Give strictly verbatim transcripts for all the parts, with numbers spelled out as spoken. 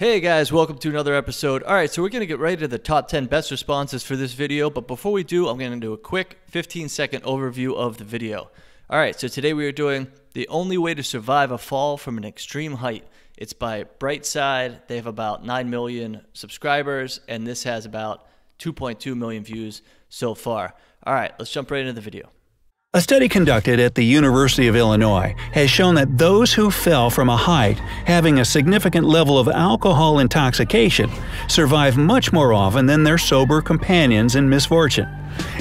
Hey guys, welcome to another episode. Alright, so we're going to get right into the top ten best responses for this video, but before we do, I'm going to do a quick fifteen second overview of the video. Alright, so today we are doing The Only Way to Survive a Fall from an Extreme Height. It's by Brightside. They have about nine million subscribers, and this has about two point two million views so far. Alright, let's jump right into the video. A study conducted at the University of Illinois has shown that those who fell from a height having a significant level of alcohol intoxication survive much more often than their sober companions in misfortune.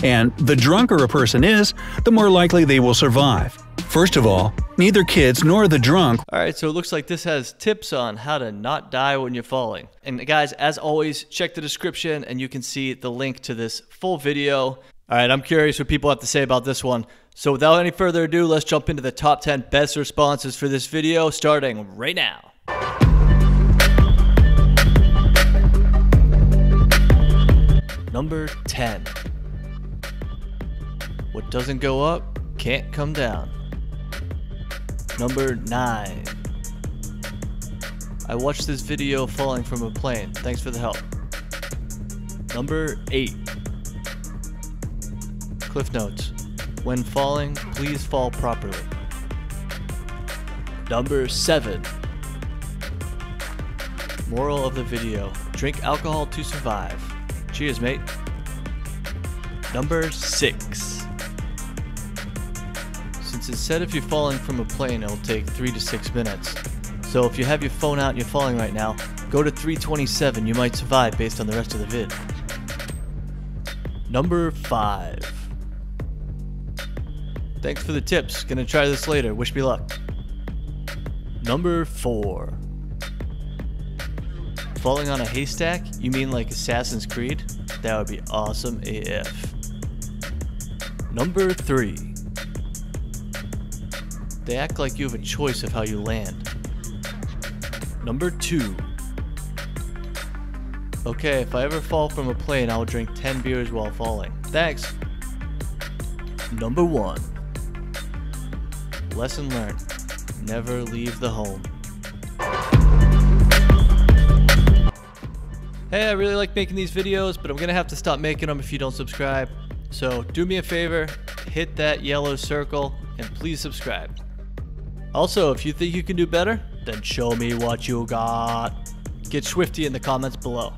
And the drunker a person is, the more likely they will survive. First of all, neither kids nor the drunk. Alright, so it looks like this has tips on how to not die when you're falling. And guys, as always, check the description and you can see the link to this full video. All right, I'm curious what people have to say about this one. So without any further ado, let's jump into the top ten best responses for this video, starting right now. Number ten. What doesn't go up, can't come down. Number nine. I watched this video falling from a plane. Thanks for the help. Number eight. Cliff notes. When falling, please fall properly. Number seven. Moral of the video. Drink alcohol to survive. Cheers, mate. Number six. Since it's said if you're falling from a plane, it'll take three to six minutes. So if you have your phone out and you're falling right now, go to three twenty-seven. You might survive based on the rest of the vid. Number five. Thanks for the tips. Gonna try this later. Wish me luck. Number four. Falling on a haystack? You mean like Assassin's Creed? That would be awesome A F. Number three. They act like you have a choice of how you land. Number two. Okay, if I ever fall from a plane, I'll drink ten beers while falling. Thanks. Number one. Lesson learned. Never leave the home. Hey, I really like making these videos, but I'm gonna have to stop making them if you don't subscribe. So do me a favor, hit that yellow circle and please subscribe. Also, if you think you can do better, then show me what you got. Get swifty in the comments below.